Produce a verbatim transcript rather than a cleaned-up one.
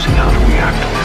choosing how to react to